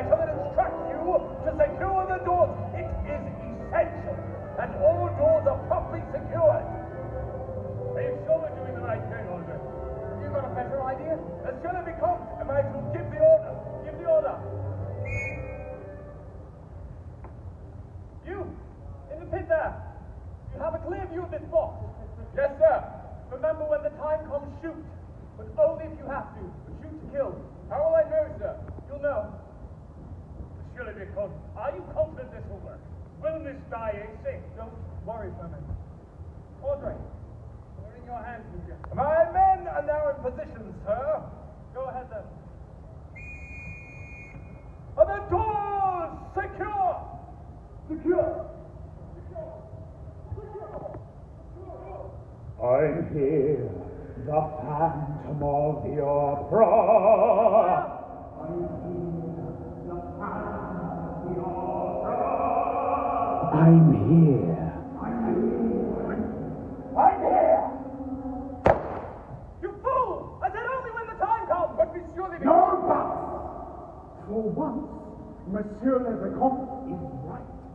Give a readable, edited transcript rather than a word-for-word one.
I shall instruct you to secure the doors. It is essential that all doors are properly secured. Are you sure we're doing the right thing, Aldrin? Have you got a better idea? As soon as we come, I might as well give the order. Give the order. You, in the pit there, you have a clear view of this box. Yes, sir. Remember, when the time comes, shoot. But only if you have to. Shoot to kill. How will I know, sir? You'll know. Surely because, are you confident this will work? Will this die a safe? Don't worry for me. Audrey, we're in your hands, Lucia. My men are now in position, sir. Go ahead, then. Are the doors secure? Secure. Secure. Secure. I'm here, the phantom of the opera. I'm here, the phantom of the opera. I'm here. I'm here. You fool! I said only when the time comes, but we surely be. No, but for once, Monsieur le Vicomte is right.